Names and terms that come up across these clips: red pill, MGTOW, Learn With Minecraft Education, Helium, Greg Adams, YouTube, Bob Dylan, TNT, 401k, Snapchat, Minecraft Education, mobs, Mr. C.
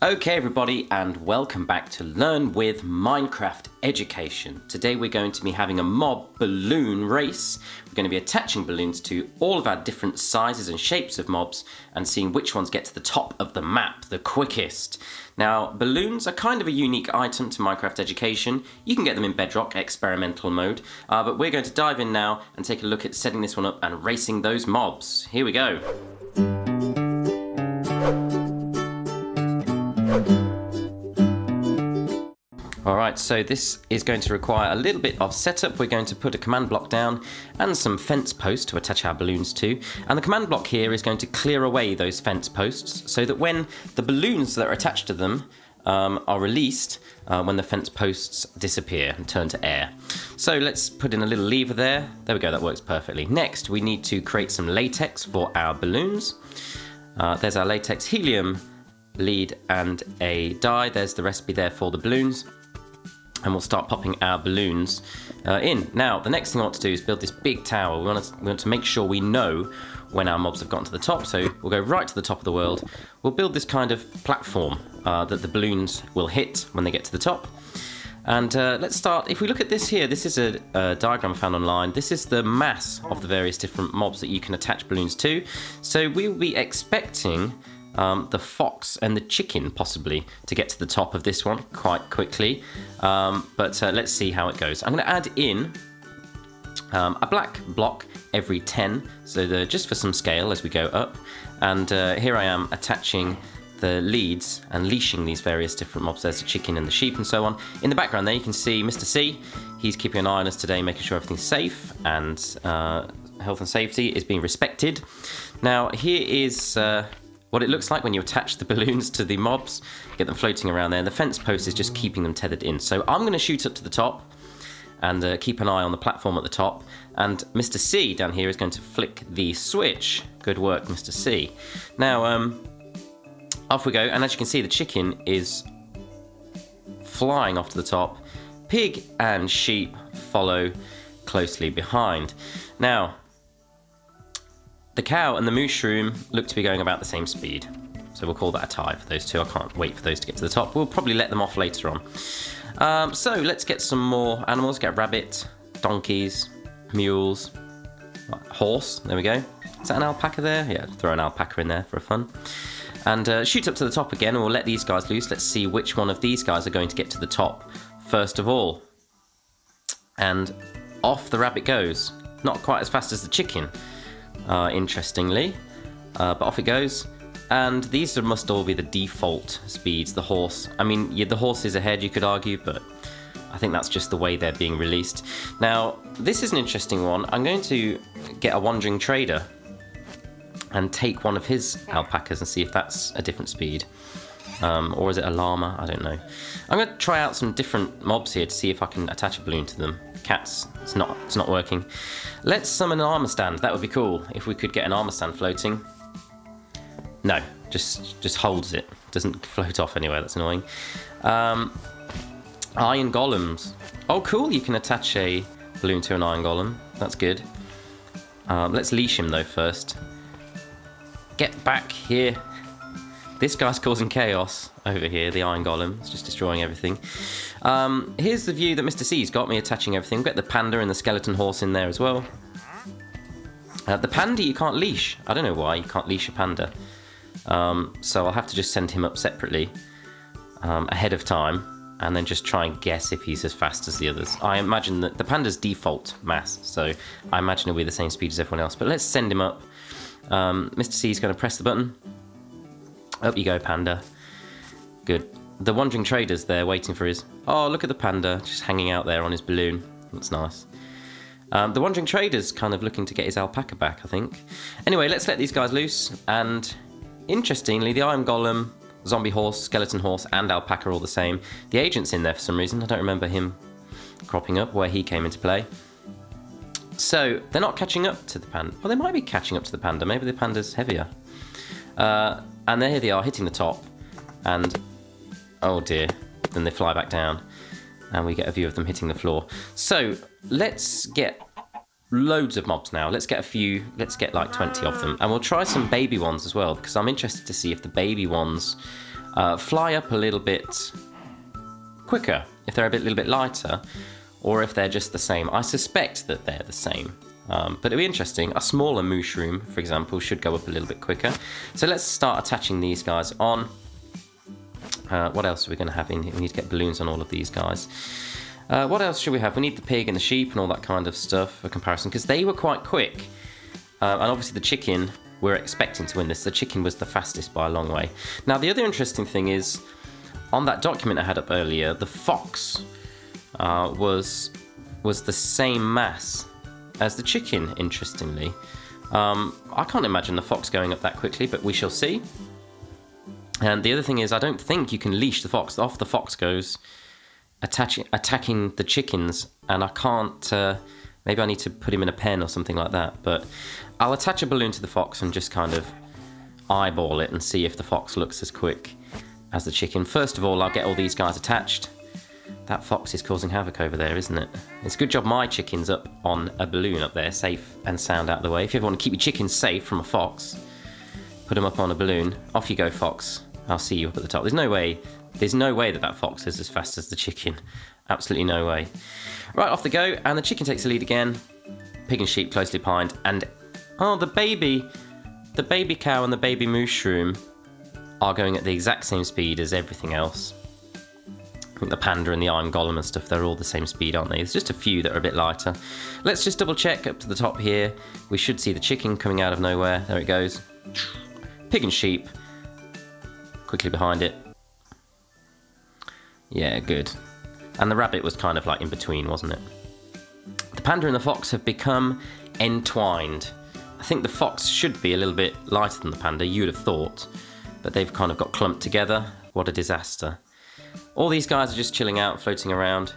Okay everybody, and welcome back to Learn With Minecraft Education. Today we're going to be having a mob balloon race. We're going to be attaching balloons to all of our different sizes and shapes of mobs and seeing which ones get to the top of the map the quickest. Now, balloons are kind of a unique item to Minecraft Education. You can get them in Bedrock experimental mode, but we're going to dive in now and take a look at setting this one up and racing those mobs. Here we go. Alright, so this is going to require a little bit of setup. We're going to put a command block down and some fence posts to attach our balloons to. And the command block here is going to clear away those fence posts so that when the balloons that are attached to them are released, when the fence posts disappear and turn to air. So let's put in a little lever there. There we go, that works perfectly. Next, we need to create some latex for our balloons. There's our latex, helium, lead and a dye. There's the recipe there for the balloons. And we'll start popping our balloons in. Now, the next thing I want to do is build this big tower. We want to make sure we know when our mobs have gotten to the top, so we'll go right to the top of the world. We'll build this kind of platform that the balloons will hit when they get to the top. And let's start, if we look at this here, this is a diagram I found online. This is the mass of the various different mobs that you can attach balloons to. So we will be expecting the fox and the chicken, possibly, to get to the top of this one quite quickly. But let's see how it goes. I'm going to add in a black block every 10, so just for some scale as we go up. And here I am attaching the leads and leashing these various different mobs. There's the chicken and the sheep and so on. In the background there you can see Mr. C. He's keeping an eye on us today, making sure everything's safe and health and safety is being respected. Now here is what it looks like when you attach the balloons to the mobs, get them floating around there. The fence post is just keeping them tethered in. So I'm going to shoot up to the top and keep an eye on the platform at the top. And Mr. C down here is going to flick the switch. Good work, Mr. C. Now, off we go. And as you can see, the chicken is flying off to the top. Pig and sheep follow closely behind. Now, the cow and the mushroom look to be going about the same speed. So we'll call that a tie for those two. I can't wait for those to get to the top. We'll probably let them off later on. So let's get some more animals. Get rabbit, donkeys, mules, horse. There we go. Is that an alpaca there? Yeah, throw an alpaca in there for fun. And shoot up to the top again and we'll let these guys loose. Let's see which one of these guys are going to get to the top first of all. And off the rabbit goes. Not quite as fast as the chicken. Interestingly, but off it goes. And these must all be the default speeds. The horse, I mean, yeah, the horse is ahead, you could argue, but I think that's just the way they're being released. Now, this is an interesting one. I'm going to get a wandering trader and take one of his alpacas and see if that's a different speed. Or is it a llama? I don't know. I'm going to try out some different mobs here to see if I can attach a balloon to them. Cats, it's not working. Let's summon an armor stand. That would be cool if we could get an armor stand floating. No, just holds it. Doesn't float off anywhere. That's annoying. Iron golems. Oh, cool. You can attach a balloon to an iron golem. That's good. Let's leash him though first. Get back here. This guy's causing chaos over here, the iron golem. It's just destroying everything. Here's the view that Mr. C's got me attaching everything. We've got the panda and the skeleton horse in there as well. The panda you can't leash. I don't know why you can't leash a panda. So I'll have to just send him up separately ahead of time and then just try and guess if he's as fast as the others. I imagine that the panda's default mass, so I imagine it'll be the same speed as everyone else. But let's send him up. Mr. C's going to press the button. Up you go, panda. Good. The wandering trader's there waiting for his... Oh, look at the panda, just hanging out there on his balloon. That's nice. The wandering trader's kind of looking to get his alpaca back, I think. Anyway, let's let these guys loose. And interestingly, the iron golem, zombie horse, skeleton horse, and alpaca are all the same. The agent's in there for some reason. I don't remember him cropping up where he came into play. So they're not catching up to the panda. Well, they might be catching up to the panda. Maybe the panda's heavier. And there they are, hitting the top, and oh dear, then they fly back down, and we get a view of them hitting the floor. So let's get loads of mobs now. Let's get a few, let's get like 20 of them, and we'll try some baby ones as well, because I'm interested to see if the baby ones fly up a little bit quicker, if they're a little bit lighter, or if they're just the same. I suspect that they're the same, but it'll be interesting. A smaller mushroom, for example, should go up a little bit quicker. So let's start attaching these guys on. What else are we going to have in here? We need to get balloons on all of these guys. What else should we have? We need the pig and the sheep and all that kind of stuff for comparison, because they were quite quick. And obviously the chicken, we're expecting to win this. The chicken was the fastest by a long way. Now, the other interesting thing is, on that document I had up earlier, the fox was the same mass as the chicken, interestingly. I can't imagine the fox going up that quickly, but we shall see. And the other thing is, I don't think you can leash the fox. Off the fox goes, attacking the chickens, and I can't... maybe I need to put him in a pen or something like that, but I'll attach a balloon to the fox and just kind of eyeball it and see if the fox looks as quick as the chicken. First of all, I'll get all these guys attached. That fox is causing havoc over there, isn't it? It's a good job my chicken's up on a balloon up there, safe and sound out of the way. If you ever want to keep your chickens safe from a fox, put them up on a balloon. Off you go, fox. I'll see you up at the top. There's no way that fox is as fast as the chicken. Absolutely no way. Right, off they go, and the chicken takes the lead again. Pig and sheep closely behind, and oh, the baby cow and the baby mushroom are going at the exact same speed as everything else. I think the panda and the iron golem and stuff, they're all the same speed, aren't they? There's just a few that are a bit lighter. Let's just double check up to the top here. We should see the chicken coming out of nowhere. There it goes. Pig and sheep quickly behind it. Yeah, good. And the rabbit was kind of like in between, wasn't it? The panda and the fox have become entwined. I think the fox should be a little bit lighter than the panda, you'd have thought, but they've kind of got clumped together. What a disaster. All these guys are just chilling out, floating around.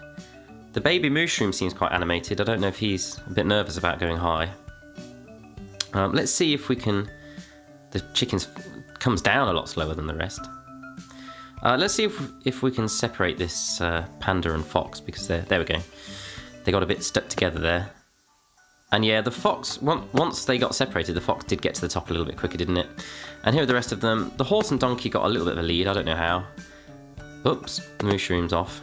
The baby mushroom seems quite animated. I don't know if he's a bit nervous about going high. Let's see if we can... The chicken comes down a lot slower than the rest. Let's see if we can separate this panda and fox, because there we go. They got a bit stuck together there. And yeah, the fox, once they got separated, the fox did get to the top a little bit quicker, didn't it? And here are the rest of them. The horse and donkey got a little bit of a lead, I don't know how. Oops, the mushroom's off.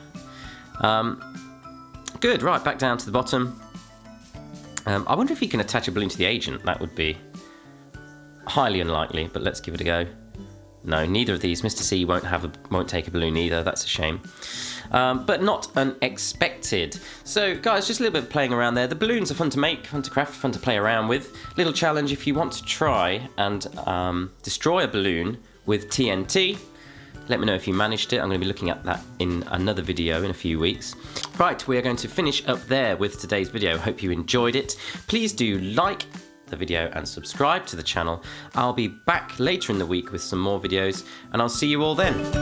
Good, right, back down to the bottom. I wonder if you can attach a balloon to the agent. That would be highly unlikely, but let's give it a go. No, neither of these. Mr. C won't take a balloon either. That's a shame. But not unexpected. So, guys, just a little bit of playing around there. The balloons are fun to make, fun to craft, fun to play around with. Little challenge, if you want to try and destroy a balloon with TNT, let me know if you managed it. I'm going to be looking at that in another video in a few weeks. Right, we are going to finish up there with today's video. Hope you enjoyed it. Please do like the video and subscribe to the channel. I'll be back later in the week with some more videos, and I'll see you all then.